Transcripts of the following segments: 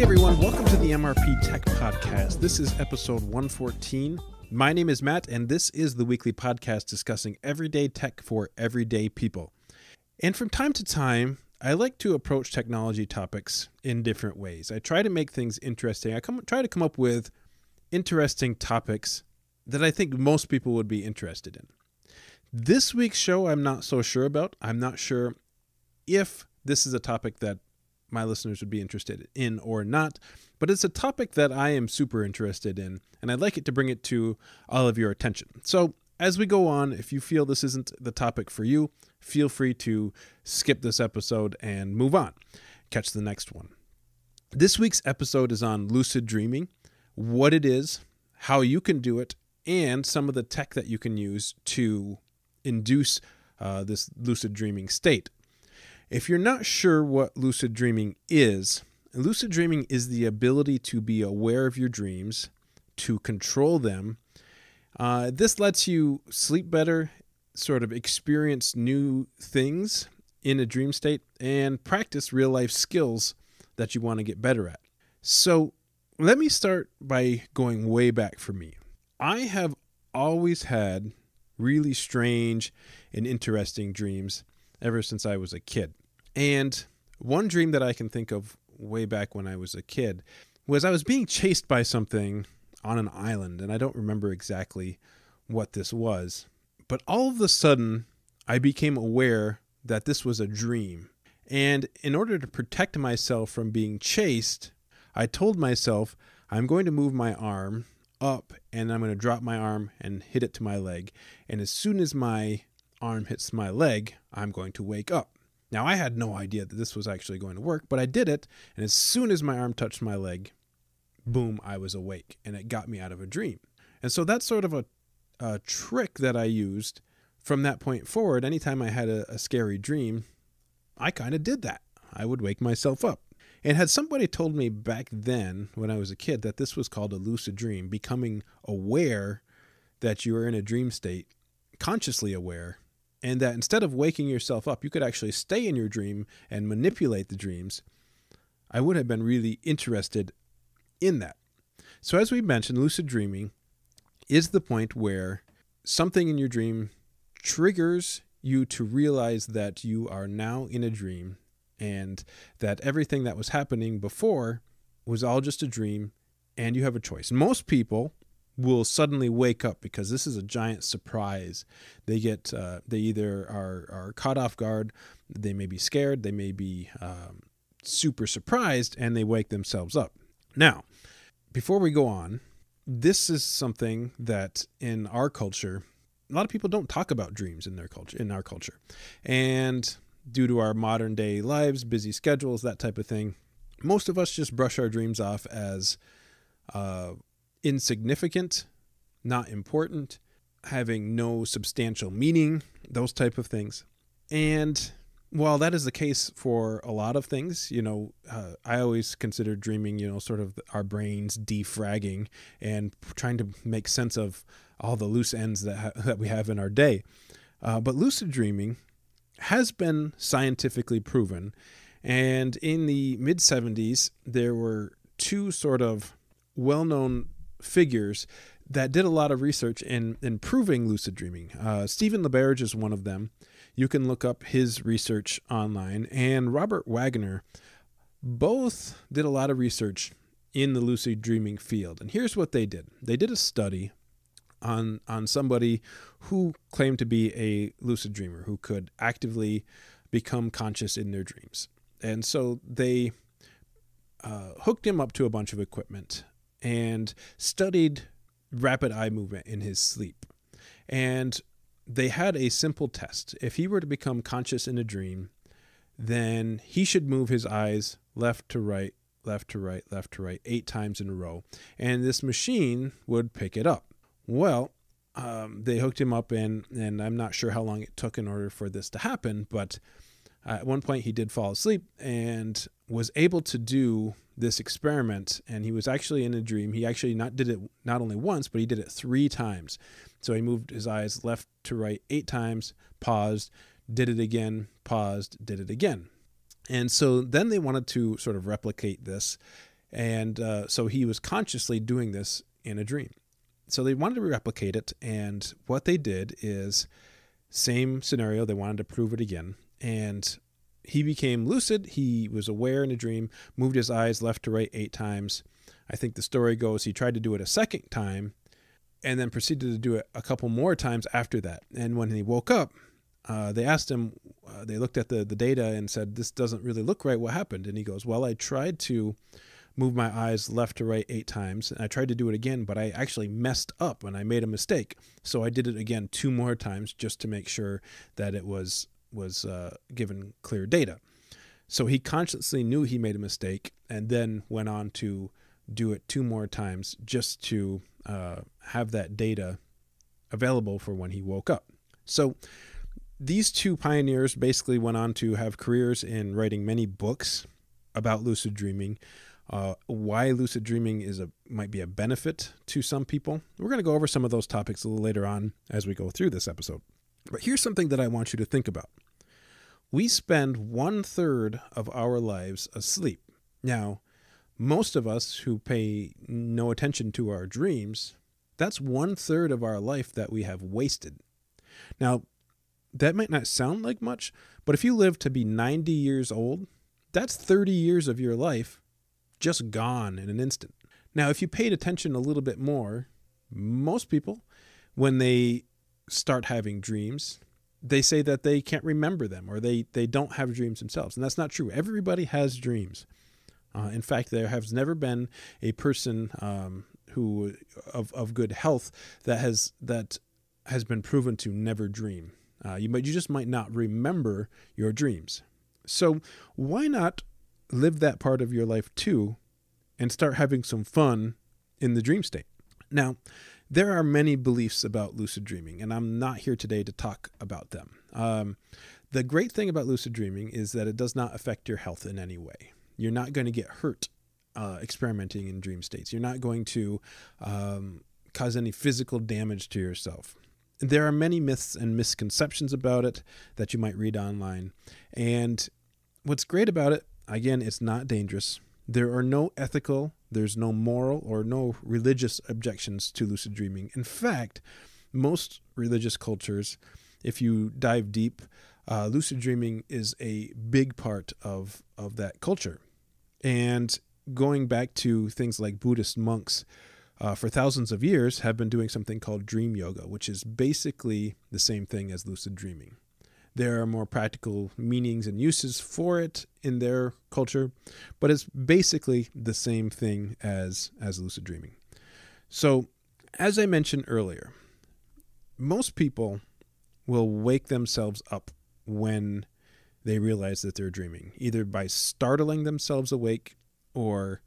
Hey everyone, welcome to the MrpTech podcast. This is episode 114. My name is Matt, and this is the weekly podcast discussing everyday tech for everyday people. And from time to time, I like to approach technology topics in different ways. I try to make things interesting. I try to come up with interesting topics that I think most people would be interested in. This week's show, I'm not so sure about. I'm not sure if this is a topic that my listeners would be interested in or not, but it's a topic that I am super interested in, and I'd like it to bring it to all of your attention. So as we go on, if you feel this isn't the topic for you, feel free to skip this episode and move on. Catch the next one. This week's episode is on lucid dreaming, what it is, how you can do it, and some of the tech that you can use to induce this lucid dreaming state. If you're not sure what lucid dreaming is the ability to be aware of your dreams, to control them. This lets you sleep better, sort of experience new things in a dream state, and practice real-life skills that you want to get better at. So let me start by going way back for me. I have always had really strange and interesting dreams ever since I was a kid. And one dream that I can think of way back when I was a kid was I was being chased by something on an island, and I don't remember exactly what this was. But all of a sudden, I became aware that this was a dream. And in order to protect myself from being chased, I told myself, I'm going to move my arm up, and I'm going to drop my arm and hit it to my leg. And as soon as my arm hits my leg, I'm going to wake up. Now, I had no idea that this was actually going to work, but I did it, and as soon as my arm touched my leg, boom, I was awake, and it got me out of a dream. And so that's sort of a trick that I used from that point forward. Anytime I had a scary dream, I kind of did that. I would wake myself up. And had somebody told me back then, when I was a kid, that this was called a lucid dream, becoming aware that you are in a dream state, consciously aware, and that instead of waking yourself up, you could actually stay in your dream and manipulate the dreams, I would have been really interested in that. So as we mentioned, lucid dreaming is the point where something in your dream triggers you to realize that you are now in a dream and that everything that was happening before was all just a dream, and you have a choice. Most people will suddenly wake up because this is a giant surprise. They get, they either are caught off guard, they may be scared, they may be super surprised, and they wake themselves up. Now, before we go on, this is something that in our culture, a lot of people don't talk about dreams in their culture, in our culture. And due to our modern day lives, busy schedules, that type of thing, most of us just brush our dreams off as insignificant, not important, having no substantial meaning, those type of things. And while that is the case for a lot of things, you know, I always consider dreaming, you know, sort of our brains defragging and trying to make sense of all the loose ends that we have in our day. But lucid dreaming has been scientifically proven. And in the mid-70s, there were two sort of well-known figures that did a lot of research in proving lucid dreaming. Stephen LaBerge is one of them. You can look up his research online. And Robert Wagner both did a lot of research in the lucid dreaming field. And here's what they did. They did a study on somebody who claimed to be a lucid dreamer, who could actively become conscious in their dreams. And so they hooked him up to a bunch of equipment and studied rapid eye movement in his sleep. And they had a simple test. If he were to become conscious in a dream, then he should move his eyes left to right, left to right, left to right, 8 times in a row. And this machine would pick it up. Well, they hooked him up, and I'm not sure how long it took in order for this to happen, but at one point he did fall asleep and was able to do this experiment, and he was actually in a dream. He actually did it not only once, but he did it 3 times. So he moved his eyes left to right 8 times, paused, did it again, paused, did it again. And so then they wanted to sort of replicate this And so he was consciously doing this in a dream. So they wanted to replicate it. And what they did is, same scenario, they wanted to prove it again. And he became lucid. He was aware in a dream, moved his eyes left to right 8 times. I think the story goes he tried to do it a second time and then proceeded to do it a couple more times after that. And when he woke up, they asked him, they looked at the data and said, this doesn't really look right. What happened? And he goes, well, I tried to move my eyes left to right 8 times. And I tried to do it again, but I actually messed up and I made a mistake. So I did it again 2 more times just to make sure that it was given clear data. So he consciously knew he made a mistake and then went on to do it 2 more times just to have that data available for when he woke up. So these 2 pioneers basically went on to have careers in writing many books about lucid dreaming, why lucid dreaming is might be a benefit to some people. We're going to go over some of those topics a little later on as we go through this episode. But here's something that I want you to think about. We spend 1/3 of our lives asleep. Now, most of us who pay no attention to our dreams, that's 1/3 of our life that we have wasted. Now, that might not sound like much, but if you live to be 90 years old, that's 30 years of your life just gone in an instant. Now, if you paid attention a little bit more, most people, when they start having dreams, they say that they can't remember them or they don't have dreams themselves. And that's not true. Everybody has dreams. In fact, there has never been a person who of good health that has been proven to never dream. You just might not remember your dreams. So why not live that part of your life too and start having some fun in the dream state? Now, there are many beliefs about lucid dreaming, and I'm not here today to talk about them. The great thing about lucid dreaming is that it does not affect your health in any way. You're not going to get hurt experimenting in dream states. You're not going to cause any physical damage to yourself. There are many myths and misconceptions about it that you might read online. And what's great about it, again, it's not dangerous. There are no ethical, there's no moral or no religious objections to lucid dreaming. In fact, most religious cultures, if you dive deep, lucid dreaming is a big part of that culture. And going back to things like Buddhist monks, for thousands of years have been doing something called dream yoga, which is basically the same thing as lucid dreaming. There are more practical meanings and uses for it in their culture, but it's basically the same thing as lucid dreaming. So, as I mentioned earlier, most people will wake themselves up when they realize that they're dreaming, either by startling themselves awake or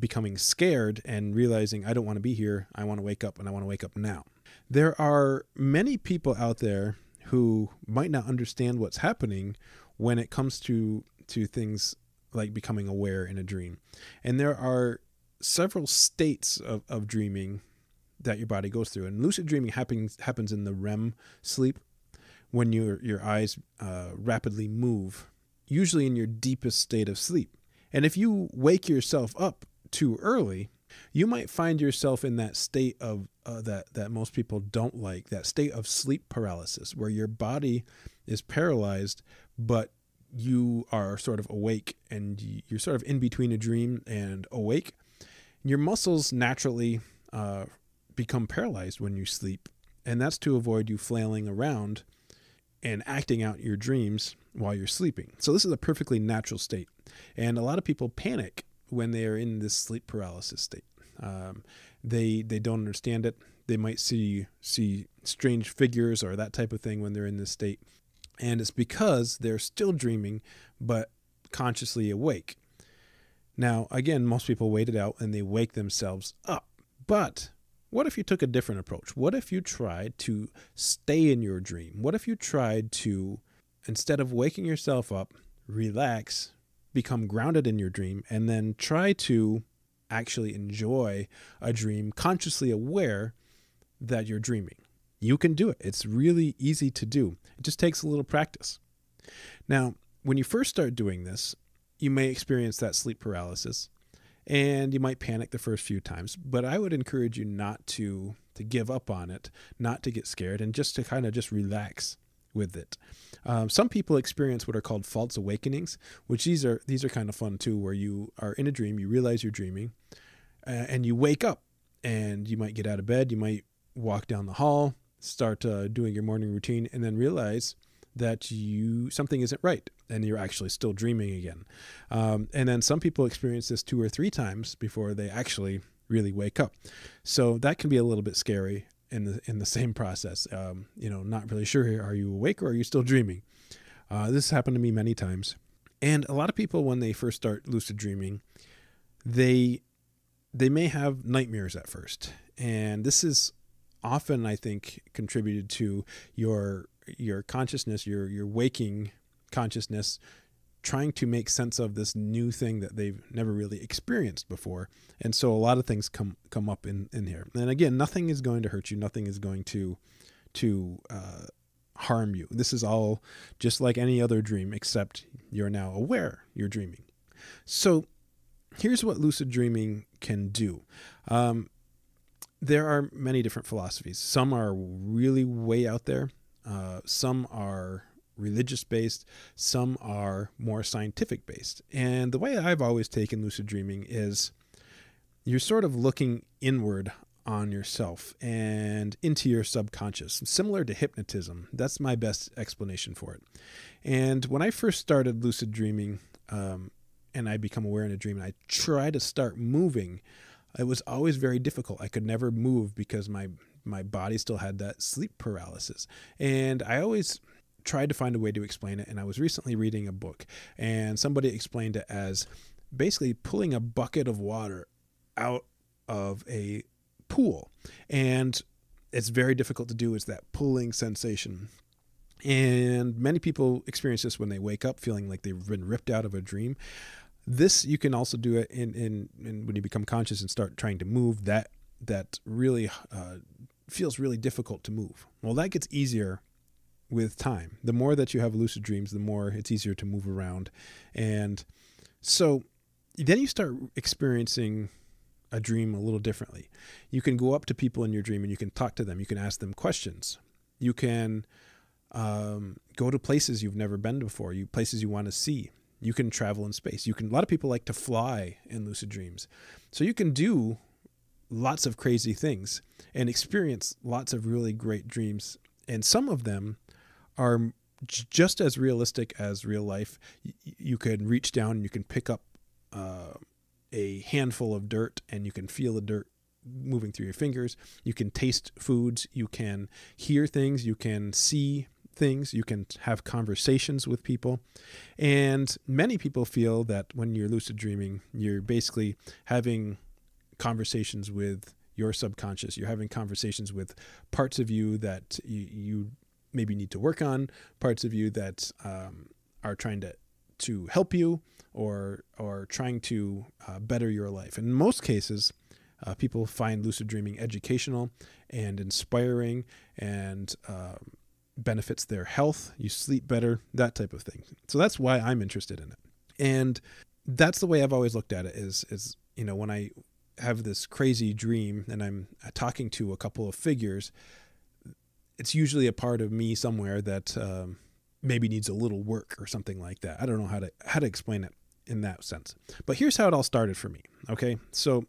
becoming scared and realizing, I don't want to be here, I want to wake up, and I want to wake up now. There are many people out there who might not understand what's happening when it comes to things like becoming aware in a dream. And there are several states of dreaming that your body goes through. And lucid dreaming happens in the REM sleep when your eyes rapidly move, usually in your deepest state of sleep. And if you wake yourself up too early, you might find yourself in that state of that most people don't like, that state of sleep paralysis, where your body is paralyzed, but you are sort of awake and you're sort of in between a dream and awake. Your muscles naturally become paralyzed when you sleep, and that's to avoid you flailing around and acting out your dreams while you're sleeping. So this is a perfectly natural state, and a lot of people panic when they are in this sleep paralysis state. They don't understand it. They might see strange figures or that type of thing when they're in this state. And it's because they're still dreaming, but consciously awake. Now, again, most people wait it out and they wake themselves up. But what if you took a different approach? What if you tried to stay in your dream? What if you tried to, instead of waking yourself up, relax, become grounded in your dream, and then try to actually enjoy a dream, consciously aware that you're dreaming? You can do it. It's really easy to do. It just takes a little practice. Now, when you first start doing this, you may experience that sleep paralysis, and you might panic the first few times. But I would encourage you not to give up on it, not to get scared, and just to kind of just relax with it. Some people experience what are called false awakenings, which these are kind of fun too, where you are in a dream, you realize you're dreaming, and you wake up, and you might get out of bed, you might walk down the hall, start doing your morning routine, and then realize that something isn't right, and you're actually still dreaming again. And then some people experience this 2 or 3 times before they actually really wake up. So that can be a little bit scary in the same process. You know, not really sure, are you awake or are you still dreaming? This happened to me many times. And a lot of people, when they first start lucid dreaming, they may have nightmares at first. And this is often, I think, contributed to your consciousness, your waking consciousness, trying to make sense of this new thing that they've never really experienced before. And so a lot of things come up in here. And again, nothing is going to hurt you. Nothing is going to harm you. This is all just like any other dream, except you're now aware you're dreaming. So here's what lucid dreaming can do. There are many different philosophies. Some are really way out there. Some are religious-based, some are more scientific-based. And the way I've always taken lucid dreaming is you're sort of looking inward on yourself and into your subconscious, similar to hypnotism. That's my best explanation for it. And when I first started lucid dreaming, and I become aware in a dream, and I try to start moving, it was always very difficult. I could never move because my body still had that sleep paralysis. And I always tried to find a way to explain it. And I was recently reading a book, and somebody explained it as basically pulling a bucket of water out of a pool. And it's very difficult to do. It's that pulling sensation. And many people experience this when they wake up feeling like they've been ripped out of a dream. This, you can also do it in when you become conscious and start trying to move, that really feels really difficult to move. Well, that gets easier with time. The more that you have lucid dreams, the more it's easier to move around. And so then you start experiencing a dream a little differently. You can go up to people in your dream and you can talk to them. You can ask them questions. You can go to places you've never been before, places you want to see. You can travel in space. A lot of people like to fly in lucid dreams. So you can do lots of crazy things and experience lots of really great dreams. And some of them are just as realistic as real life. You can reach down and you can pick up a handful of dirt, and you can feel the dirt moving through your fingers. You can taste foods. You can hear things. You can see things. You can have conversations with people. And many people feel that when you're lucid dreaming, you're basically having conversations with your subconscious. You're having conversations with parts of you that you maybe need to work on, parts of you that are trying to help you or trying to better your life. In most cases, people find lucid dreaming educational and inspiring, and benefits their health. You sleep better, that type of thing. So that's why I'm interested in it. And that's the way I've always looked at it is, you know, when I have this crazy dream and I'm talking to a couple of figures, it's usually a part of me somewhere that maybe needs a little work or something like that. I don't know how to explain it in that sense. But here's how it all started for me, okay? So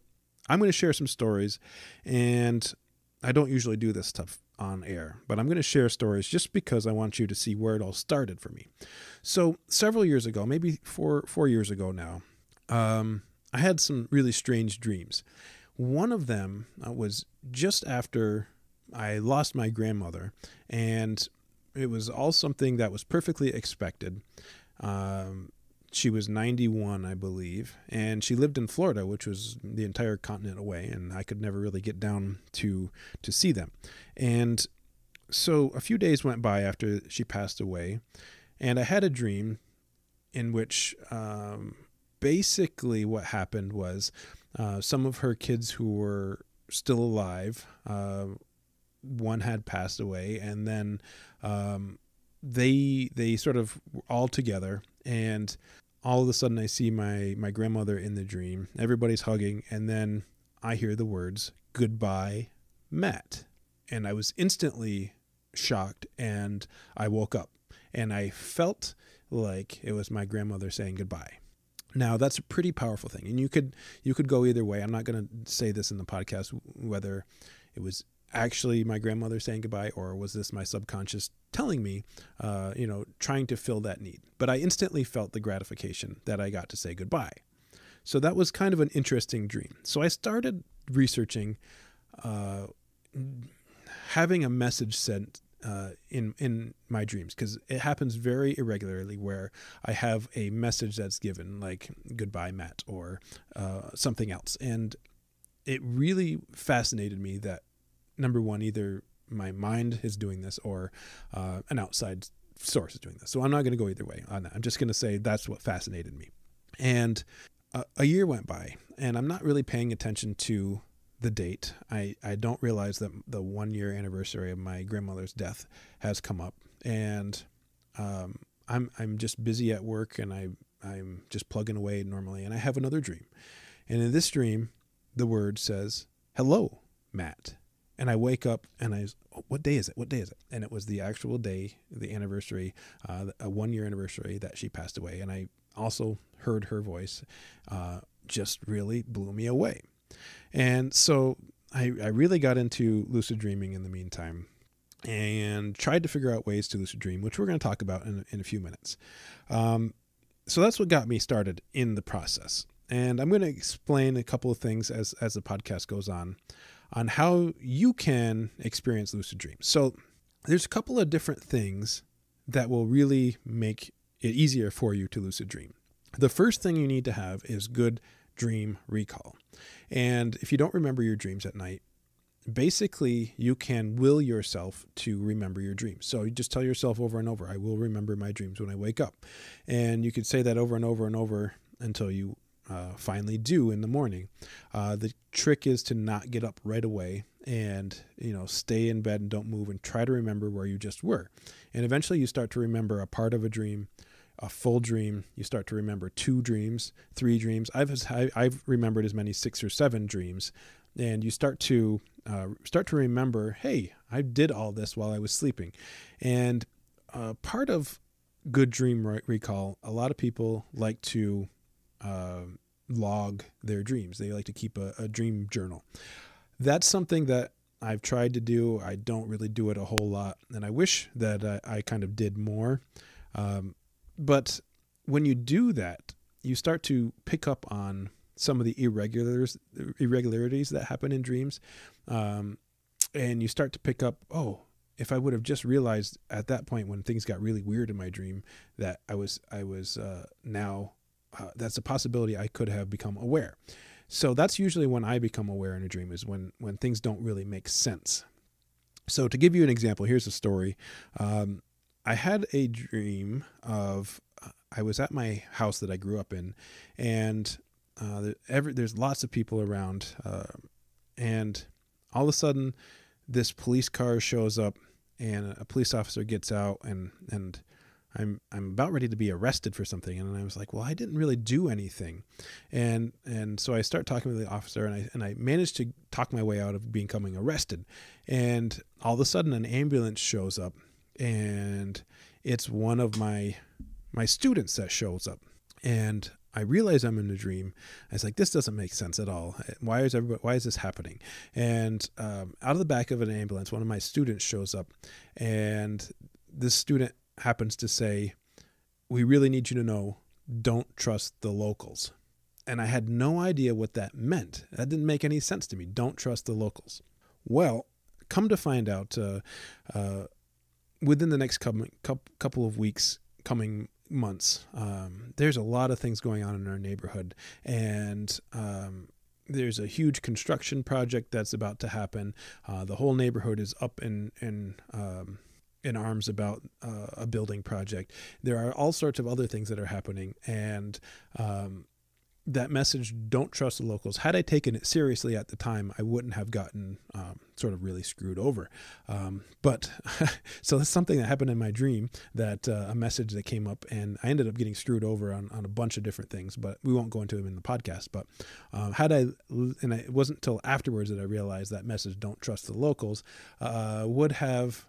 I'm going to share some stories, and I don't usually do this stuff on air, but I'm going to share stories just because I want you to see where it all started for me. So several years ago, maybe four years ago now, I had some really strange dreams. One of them was just after I lost my grandmother, and it was all something that was perfectly expected. She was 91, I believe, and she lived in Florida, which was the entire continent away, and I could never really get down to see them. And so a few days went by after she passed away, and I had a dream in which basically what happened was some of her kids who were still alive, one had passed away, and then they sort of all together, and all of a sudden I see my grandmother in the dream. Everybody's hugging, and then I hear the words, "Goodbye, Matt." And I was instantly shocked, and I woke up, and I felt like it was my grandmother saying goodbye. Now, that's a pretty powerful thing, and you could go either way. I'm not going to say this in the podcast whether it was actually my grandmother saying goodbye or was this my subconscious telling me, trying to fill that need. But I instantly felt the gratification that I got to say goodbye. So that was kind of an interesting dream. So I started researching having a message sent in my dreams, because it happens very irregularly where I have a message that's given, like "Goodbye, Matt," or something else. And it really fascinated me that, number one, either my mind is doing this or an outside source is doing this. So I'm not going to go either way on that. I'm just going to say that's what fascinated me. And a year went by, and I'm not really paying attention to the date. I don't realize that the 1 year anniversary of my grandmother's death has come up, and I'm just busy at work, and I'm just plugging away normally, and I have another dream. And in this dream, the word says, "Hello, Matt." And I wake up and what day is it? What day is it? And it was the actual day, the anniversary, a 1 year anniversary that she passed away. And I also heard her voice, just really blew me away. And so I really got into lucid dreaming in the meantime and tried to figure out ways to lucid dream, which we're going to talk about in a few minutes. So that's what got me started in the process. And I'm going to explain a couple of things as the podcast goes on how you can experience lucid dreams. So there's a couple of different things that will really make it easier for you to lucid dream. The first thing you need to have is good dream recall. And if you don't remember your dreams at night, basically you can will yourself to remember your dreams. So you just tell yourself over and over, "I will remember my dreams when I wake up." And you could say that over and over and over until you finally do in the morning. The trick is to not get up right away and, stay in bed and don't move and try to remember where you just were. And eventually you start to remember a part of a dream, a full dream. You start to remember two dreams, three dreams. I've remembered as many 6 or 7 dreams, and you start to remember, "Hey, I did all this while I was sleeping." And part of good dream recall, a lot of people like to log their dreams. They like to keep a dream journal. That's something that I've tried to do. I don't really do it a whole lot, and I wish that I kind of did more. But when you do that, you start to pick up on some of the irregularities that happen in dreams. And you start to pick up, "Oh, if I would have just realized at that point when things got really weird in my dream that I was now, that's a possibility I could have become aware." So that's usually when I become aware in a dream, is when things don't really make sense. So to give you an example, here's a story. I had a dream of, I was at my house that I grew up in, and there's lots of people around, and all of a sudden this police car shows up and a police officer gets out, and I'm about ready to be arrested for something. And I was like, "Well, I didn't really do anything." And so I start talking to the officer, and I managed to talk my way out of becoming arrested. And all of a sudden an ambulance shows up, and it's one of my students that shows up. And I realize I'm in a dream. I was like, "This doesn't make sense at all. Why is this happening?" And out of the back of an ambulance, one of my students shows up, and this student happens to say, "We really need you to know, don't trust the locals." And I had no idea what that meant. That didn't make any sense to me. Don't trust the locals. Well, come to find out, within the next couple of weeks, coming months, there's a lot of things going on in our neighborhood, and there's a huge construction project that's about to happen. The whole neighborhood is up in arms about a building project. There are all sorts of other things that are happening, and that message, don't trust the locals. Had I taken it seriously at the time, I wouldn't have gotten sort of really screwed over. But so that's something that happened in my dream, that a message that came up, and I ended up getting screwed over on a bunch of different things, but we won't go into them in the podcast. But had I, and it wasn't till afterwards that I realized that message, don't trust the locals, would have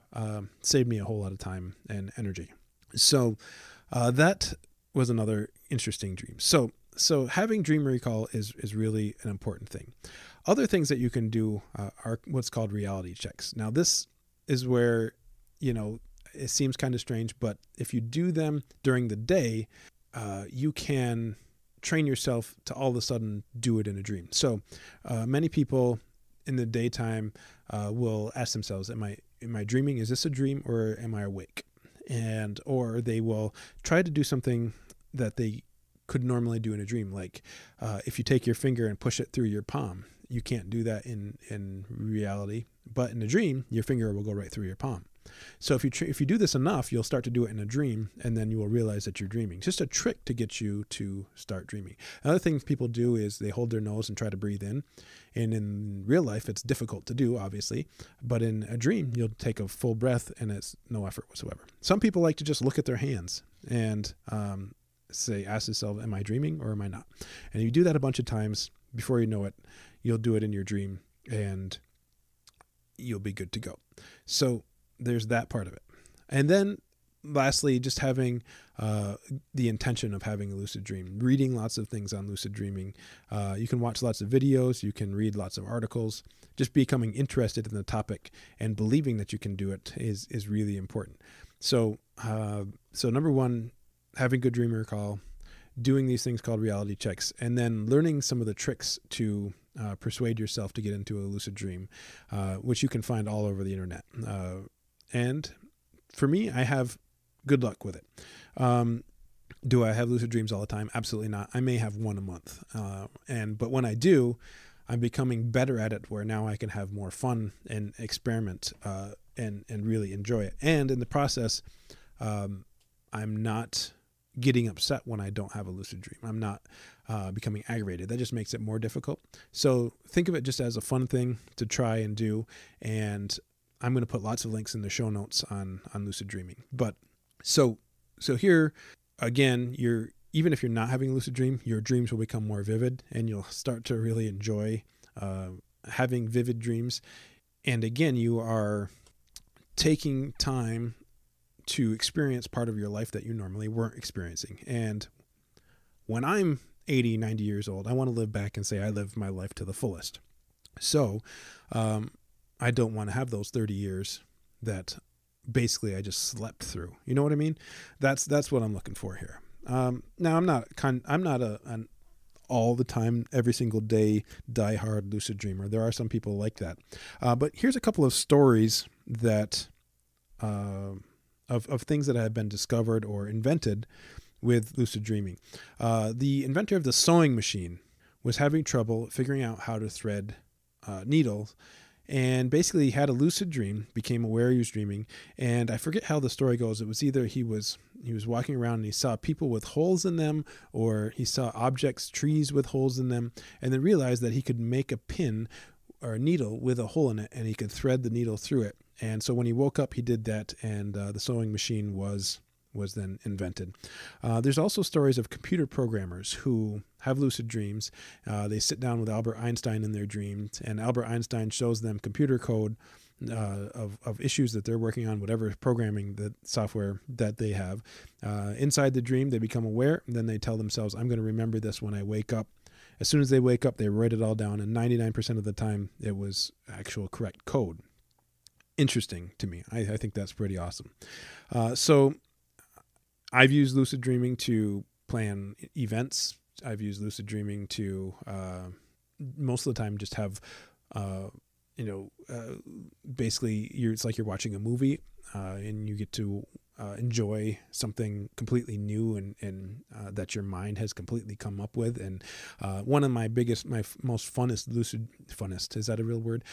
saved me a whole lot of time and energy. So that was another interesting dream. So having dream recall is really an important thing. Other things that you can do are what's called reality checks. Now, this is where, you know, it seems kind of strange, but if you do them during the day, you can train yourself to all of a sudden do it in a dream. So many people in the daytime will ask themselves, am I dreaming? Is this a dream, or am I awake? And, or they will try to do something that they could normally do in a dream. Like if you take your finger and push it through your palm, you can't do that in reality, but in a dream, your finger will go right through your palm. So if you do this enough, you'll start to do it in a dream, and then you will realize that you're dreaming. It's just a trick to get you to start dreaming. Another thing people do is they hold their nose and try to breathe in. And in real life, it's difficult to do, obviously. But in a dream, you'll take a full breath, and it's no effort whatsoever. Some people like to just look at their hands and say, ask yourself, am I dreaming or am I not? And you do that a bunch of times. Before you know it, you'll do it in your dream, and you'll be good to go. So there's that part of it. And then lastly, just having the intention of having a lucid dream, reading lots of things on lucid dreaming. You can watch lots of videos. You can read lots of articles. Just becoming interested in the topic and believing that you can do it is really important. So, so number one, having good dream recall, doing these things called reality checks, and then learning some of the tricks to persuade yourself to get into a lucid dream, which you can find all over the internet. And for me, I have good luck with it. Do I have lucid dreams all the time? Absolutely not. I may have one a month. But when I do, I'm becoming better at it, where now I can have more fun and experiment and really enjoy it. And in the process, I'm not getting upset when I don't have a lucid dream. I'm not becoming aggravated. That just makes it more difficult. So think of it just as a fun thing to try and do. And I'm going to put lots of links in the show notes on lucid dreaming. But so here again, even if you're not having a lucid dream, your dreams will become more vivid, and you'll start to really enjoy having vivid dreams. And again, you are taking time to experience part of your life that you normally weren't experiencing. And when I'm 80, 90 years old, I want to live back and say I lived my life to the fullest. So I don't want to have those 30 years that basically I just slept through. You know what I mean? That's what I'm looking for here. Now I'm not an all the time, every single day, diehard lucid dreamer. There are some people like that. But here's a couple of stories that, of things that have been discovered or invented with lucid dreaming. The inventor of the sewing machine was having trouble figuring out how to thread needles, and basically he had a lucid dream, became aware he was dreaming, and I forget how the story goes. It was either he was walking around and he saw people with holes in them, or he saw objects, trees with holes in them, and then realized that he could make a pin or a needle with a hole in it, and he could thread the needle through it. And so when he woke up, he did that, and the sewing machine was then invented. There's also stories of computer programmers who have lucid dreams. They sit down with Albert Einstein in their dreams, and Albert Einstein shows them computer code of issues that they're working on, whatever programming the software that they have. Inside the dream, they become aware, and then they tell themselves, I'm going to remember this when I wake up. As soon as they wake up, they write it all down, and 99% of the time, it was actual correct code. Interesting to me. I think that's pretty awesome. So I've used lucid dreaming to plan events. I've used lucid dreaming to most of the time just have, basically it's like you're watching a movie and you get to enjoy something completely new and that your mind has completely come up with. And one of my most funnest, is that a real word?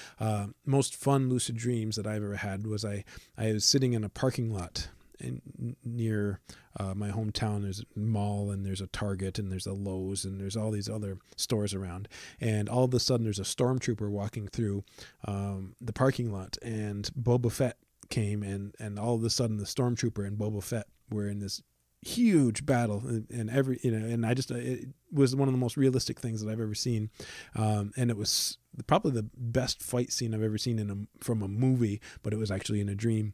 Most fun lucid dreams that I've ever had was I was sitting in a parking lot near my hometown, there's a mall and there's a Target and there's a Lowe's and there's all these other stores around. And all of a sudden there's a stormtrooper walking through the parking lot, and Boba Fett came, and all of a sudden the stormtrooper and Boba Fett were in this huge battle, and every, you know, and I just, it was one of the most realistic things that I've ever seen. And it was probably the best fight scene I've ever seen in a, from a movie, but it was actually in a dream.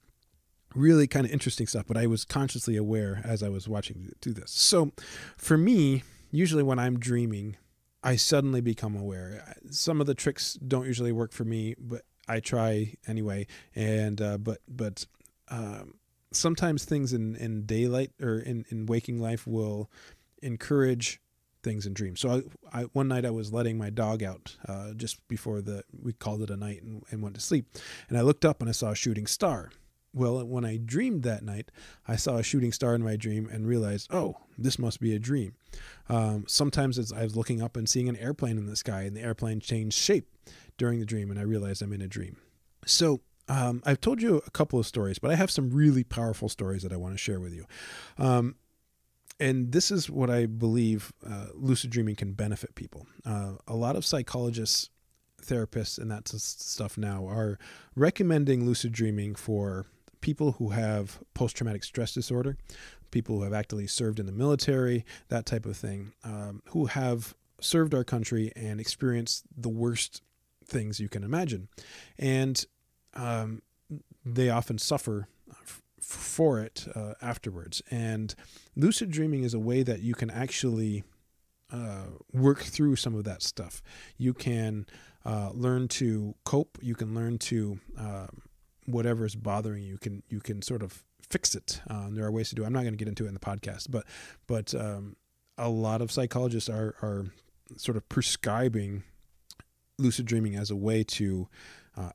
Really kind of interesting stuff, but I was consciously aware as I was watching do this. So for me, usually when I'm dreaming, I suddenly become aware. Some of the tricks don't usually work for me, but I try anyway. And, sometimes things in daylight or in waking life will encourage things in dreams. So I one night I was letting my dog out just before we called it a night and went to sleep. And I looked up and I saw a shooting star. Well, when I dreamed that night, I saw a shooting star in my dream and realized, oh, this must be a dream. Sometimes as I was looking up and seeing an airplane in the sky, and the airplane changed shape during the dream, and I realized I'm in a dream. So I've told you a couple of stories, but I have some really powerful stories that I want to share with you. And this is what I believe lucid dreaming can benefit people. A lot of psychologists, therapists, and that stuff now are recommending lucid dreaming for people who have post-traumatic stress disorder, people who have actively served in the military, that type of thing, who have served our country and experienced the worst things you can imagine. And they often suffer for it afterwards. And lucid dreaming is a way that you can actually work through some of that stuff. You can learn to cope. You can learn to whatever is bothering you. You can sort of fix it. There are ways to do it. I'm not going to get into it in the podcast, but a lot of psychologists are sort of prescribing lucid dreaming as a way to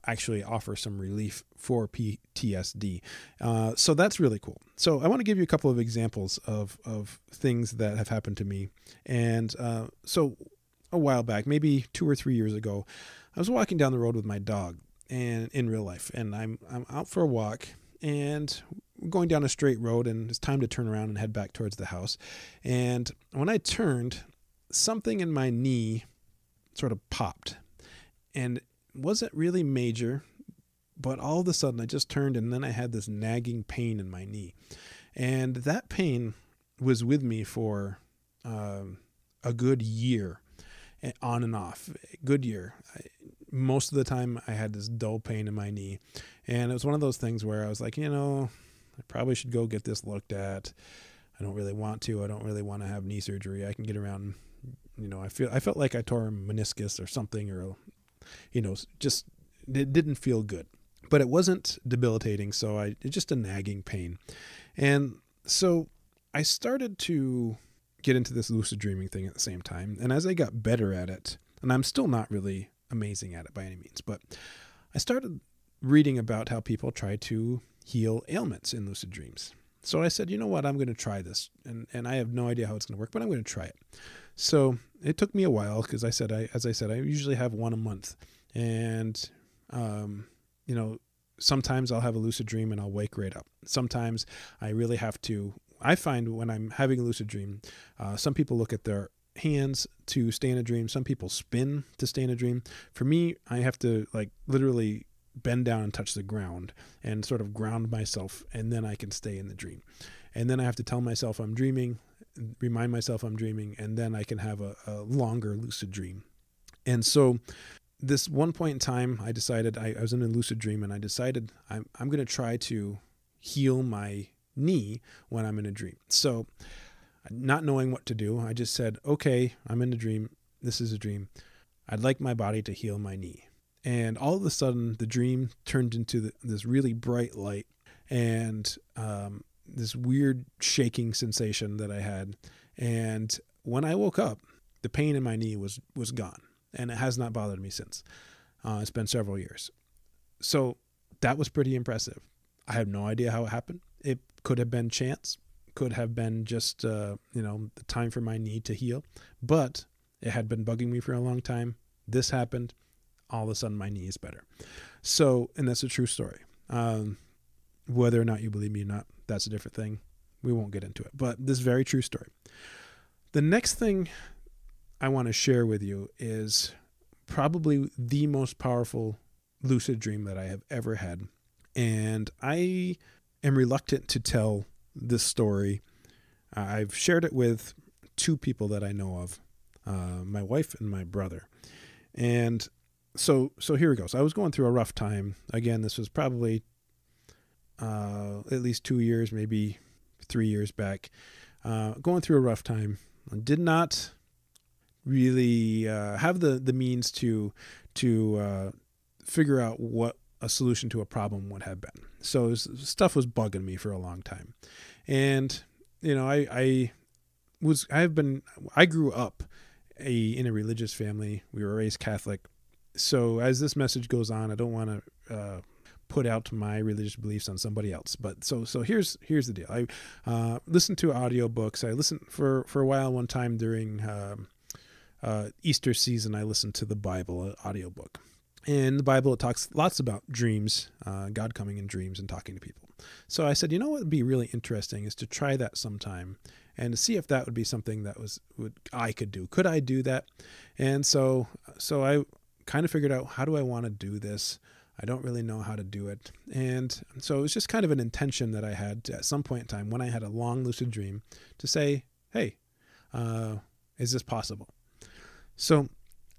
actually offer some relief for PTSD. So that's really cool. So I want to give you a couple of examples of things that have happened to me. And so a while back, maybe 2 or 3 years ago, I was walking down the road with my dog, and in real life, and I'm out for a walk and going down a straight road, and it's time to turn around and head back towards the house. And when I turned, something in my knee sort of popped, and wasn't really major, but all of a sudden I just turned, and then I had this nagging pain in my knee. And that pain was with me for a good year, on and off, good year. Most of the time I had this dull pain in my knee. And it was one of those things where I was like, you know, I probably should go get this looked at. I don't really want to. I don't really want to have knee surgery. I can get around, you know, I felt like I tore a meniscus or something, or you know, just it didn't feel good, but it wasn't debilitating. So it's just a nagging pain. And so I started to get into this lucid dreaming thing at the same time. And as I got better at it, and I'm still not really amazing at it by any means, but I started reading about how people try to heal ailments in lucid dreams. So I said, you know what, I'm going to try this. And I have no idea how it's going to work, but I'm going to try it. So it took me a while, because as I said, I usually have one a month. And, you know, sometimes I'll have a lucid dream and I'll wake right up. Sometimes I really have to, I find when I'm having a lucid dream, some people look at their hands to stay in a dream. Some people spin to stay in a dream. For me, I have to like literally bend down and touch the ground and sort of ground myself, and then I can stay in the dream. And then I have to tell myself I'm dreaming, remind myself I'm dreaming, and then I can have a longer lucid dream. And so this one point in time, I decided I was in a lucid dream, and I decided I'm going to try to heal my knee when I'm in a dream. So not knowing what to do, I just said, okay, I'm in a dream. This is a dream. I'd like my body to heal my knee. And all of a sudden, the dream turned into this really bright light, and this weird shaking sensation that I had. And when I woke up, the pain in my knee was gone, and it has not bothered me since. It's been several years. So that was pretty impressive. I have no idea how it happened. It could have been chance, could have been just you know, the time for my knee to heal, but it had been bugging me for a long time. This happened. All of a sudden my knee is better. So, and that's a true story. Whether or not you believe me or not, That's a different thing. We won't get into it, but this is a very true story. The next thing I want to share with you is probably the most powerful lucid dream that I have ever had. And I am reluctant to tell this story. I've shared it with two people that I know of, my wife and my brother. And so here we go. So I was going through a rough time. Again, this was probably at least 2 years, maybe 3 years back, going through a rough time. I did not really have the means to figure out what a solution to a problem would have been. So stuff was bugging me for a long time. And, you know, I grew up in a religious family. We were raised Catholic. So as this message goes on, I don't want to put out my religious beliefs on somebody else. But so here's the deal. I listened to audiobooks. I listened for a while. One time during Easter season, I listened to the Bible, an audiobook. In the Bible, it talks lots about dreams, God coming in dreams and talking to people. So I said, you know what would be really interesting is to try that sometime and to see if that would be something that I could do. Could I do that? And so I kind of figured out, how do I want to do this? I don't really know how to do it. And so it was just kind of an intention that I had to, at some point in time when I had a long lucid dream, to say, hey, is this possible? So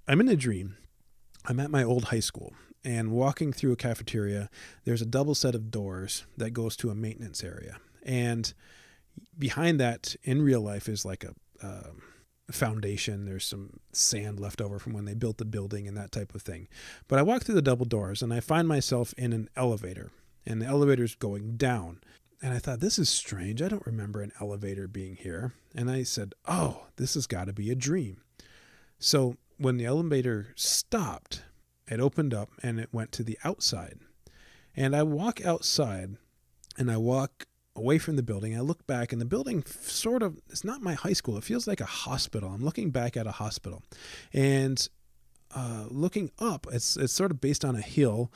I'm in a dream. I'm at my old high school and walking through a cafeteria. There's a double set of doors that goes to a maintenance area. And behind that in real life is like a foundation. There's some sand left over from when they built the building and that type of thing. But I walk through the double doors and I find myself in an elevator, and the elevator's going down. And I thought, this is strange. I don't remember an elevator being here. And I said, oh, this has got to be a dream. So when the elevator stopped, it opened up and it went to the outside. And I walk outside and I walk away from the building. I look back and the building sort of, it's not my high school. It feels like a hospital. I'm looking back at a hospital and looking up, it's sort of based on a hill,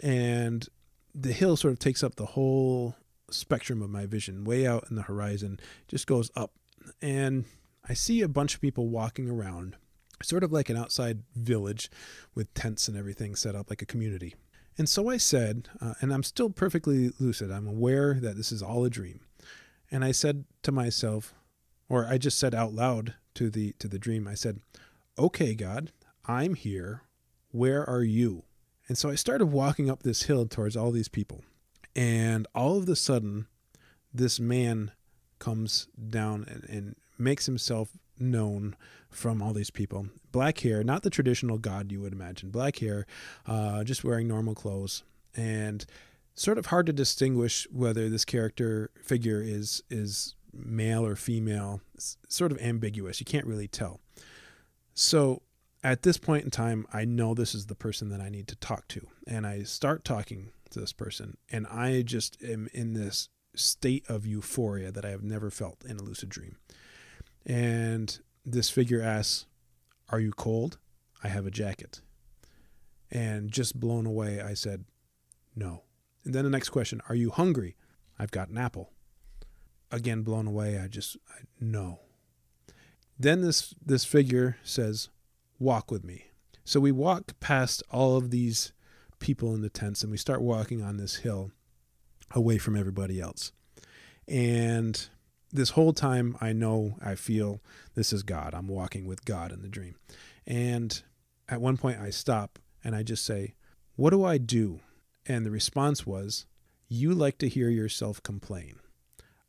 and the hill sort of takes up the whole spectrum of my vision, way out in the horizon, just goes up. And I see a bunch of people walking around, sort of like an outside village with tents and everything set up like a community. And so I said, and I'm still perfectly lucid. I'm aware that this is all a dream. And I said to myself, or I just said out loud to the dream, I said, okay, God, I'm here. Where are you? And so I started walking up this hill towards all these people. And all of a sudden, this man comes down and makes himself known from all these people. Black hair, not the traditional God you would imagine. Black hair, just wearing normal clothes, and sort of hard to distinguish whether this character figure is male or female. It's sort of ambiguous. You can't really tell. So at this point in time, I know this is the person that I need to talk to. And I start talking to this person, and I just am in this state of euphoria that I have never felt in a lucid dream. And this figure asks, are you cold? I have a jacket. And just blown away, I said, no. And then the next question, are you hungry? I've got an apple. Again, blown away, no. Then this figure says, walk with me. So we walk past all of these people in the tents, and we start walking on this hill away from everybody else. And this whole time, I know, I feel this is God. I'm walking with God in the dream. And at one point I stop and I just say, what do I do? And the response was, you like to hear yourself complain.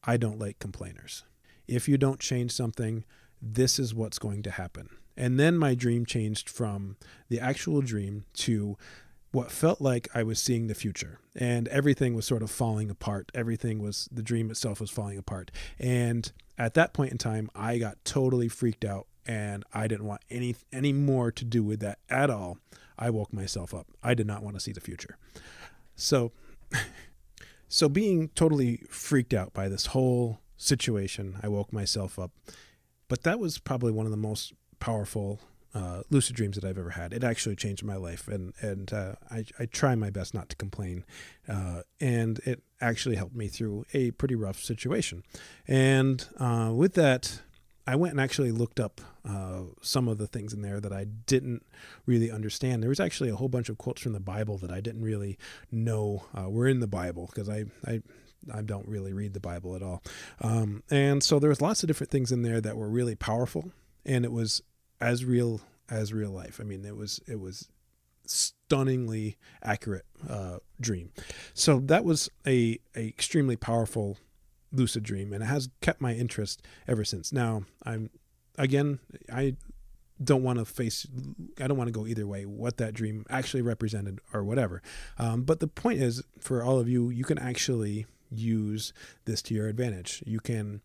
I don't like complainers. If you don't change something, this is what's going to happen. And then my dream changed from the actual dream to what felt like I was seeing the future, and everything was sort of falling apart. Everything was, the dream itself was falling apart. And at that point in time, I got totally freaked out, and I didn't want any more to do with that at all. I woke myself up. I did not want to see the future. So being totally freaked out by this whole situation, I woke myself up. But that was probably one of the most powerful lucid dreams that I've ever had. It actually changed my life, and I try my best not to complain. And it actually helped me through a pretty rough situation. And with that, I went and actually looked up some of the things in there that I didn't really understand. There was actually a whole bunch of quotes from the Bible that I didn't really know were in the Bible, because I don't really read the Bible at all. And so there was lots of different things in there that were really powerful, and it was as real as real life. I mean, it was stunningly accurate dream. So that was a extremely powerful lucid dream, and it has kept my interest ever since. Now, I don't want to go either way, what that dream actually represented or whatever. But the point is, for all of you, you can actually use this to your advantage. You can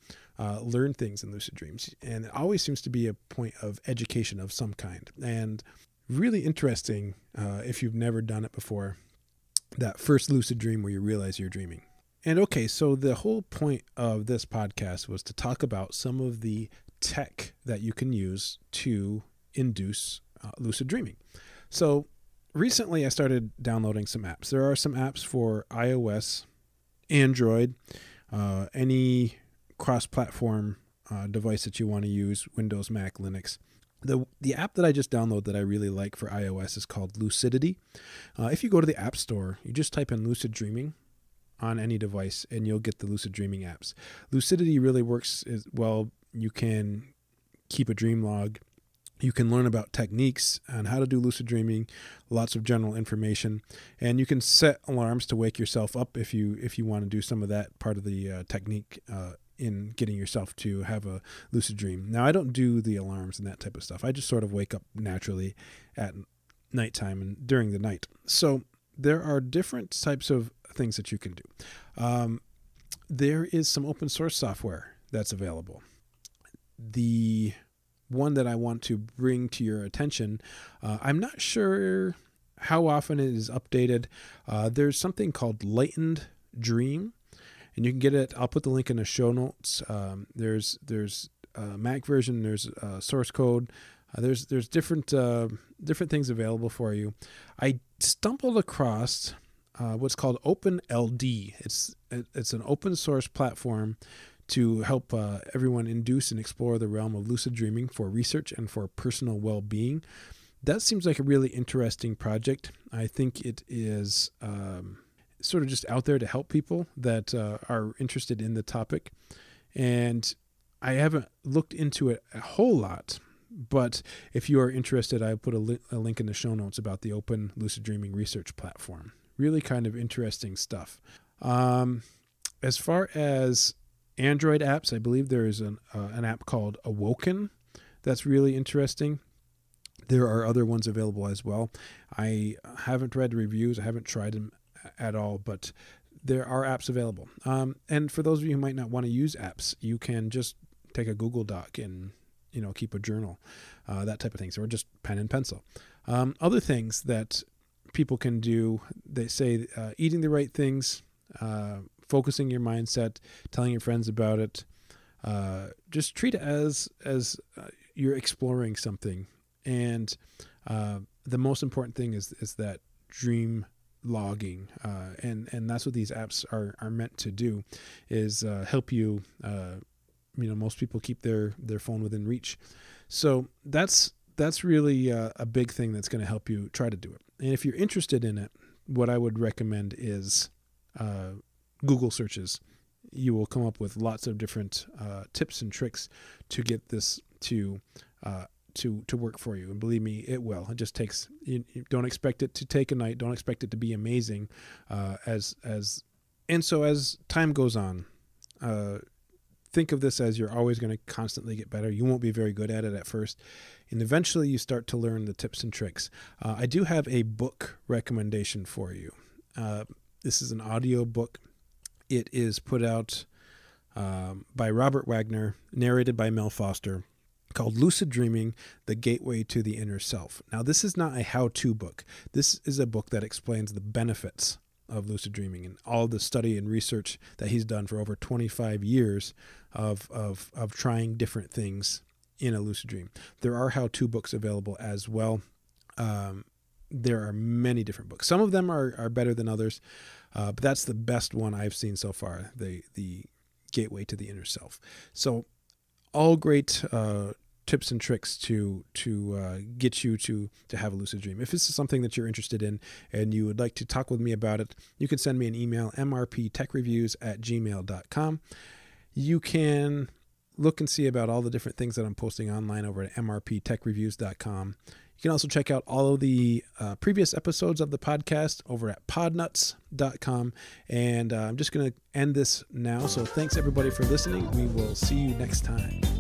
learn things in lucid dreams, and it always seems to be a point of education of some kind. And really interesting, if you've never done it before, that first lucid dream where you realize you're dreaming. And okay, so the whole point of this podcast was to talk about some of the tech that you can use to induce lucid dreaming. So recently I started downloading some apps. There are some apps for iOS, Android, any cross-platform device that you want to use, Windows, Mac, Linux. The app that I just downloaded that I really like for iOS is called Lucidity. If you go to the App Store, you just type in lucid dreaming on any device, and you'll get the lucid dreaming apps. Lucidity really works as well. You can keep a dream log. You can learn about techniques on how to do lucid dreaming, lots of general information, and you can set alarms to wake yourself up if you want to do some of that part of the technique in getting yourself to have a lucid dream. Now, I don't do the alarms and that type of stuff. I just sort of wake up naturally at nighttime and during the night. So there are different types of things that you can do. There is some open source software that's available. The one that I want to bring to your attention, I'm not sure how often it is updated. There's something called Lightened Dream, and you can get it. I'll put the link in the show notes. There's a Mac version, there's source code, there's different things available for you. I stumbled across what's called OpenLD. It's an open source platform to help everyone induce and explore the realm of lucid dreaming for research and for personal well-being. That seems like a really interesting project. I think it is sort of just out there to help people that are interested in the topic. And I haven't looked into it a whole lot, but if you are interested, I put a link in the show notes about the Open Lucid Dreaming Research Platform. Really kind of interesting stuff. As far as Android apps, I believe there is an app called Awoken that's really interesting. There are other ones available as well. I haven't read reviews. I haven't tried them at all, but there are apps available. And for those of you who might not want to use apps, you can just take a Google Doc and keep a journal, that type of thing, or just pen and pencil. Other things that people can do, they say eating the right things, focusing your mindset, telling your friends about it. Just treat it as you're exploring something. And the most important thing is that dream logging. And that's what these apps are meant to do, is help you. Most people keep their phone within reach. So that's really a big thing that's going to help you try to do it. And if you're interested in it, what I would recommend is Google searches. You will come up with lots of different tips and tricks to get this to work for you. And believe me, it will. It just takes. You don't expect it to take a night. Don't expect it to be amazing. And so as time goes on, think of this as you're always going to constantly get better. You won't be very good at it at first, and eventually you start to learn the tips and tricks. I do have a book recommendation for you. This is an audio book. It is put out by Robert Wagner, narrated by Mel Foster, called Lucid Dreaming, The Gateway to the Inner Self. Now, this is not a how-to book. This is a book that explains the benefits of lucid dreaming and all the study and research that he's done for over 25 years of trying different things in a lucid dream. There are how-to books available as well. There are many different books. Some of them are better than others, but that's the best one I've seen so far, the Gateway to the Inner Self. So all great tips and tricks to get you to have a lucid dream. If this is something that you're interested in and you would like to talk with me about it, you can send me an email, mrptechreviews@gmail.com. You can look and see about all the different things that I'm posting online over at mrptechreviews.com. You can also check out all of the previous episodes of the podcast over at podnuts.com. And I'm just going to end this now. So thanks everybody for listening. We will see you next time.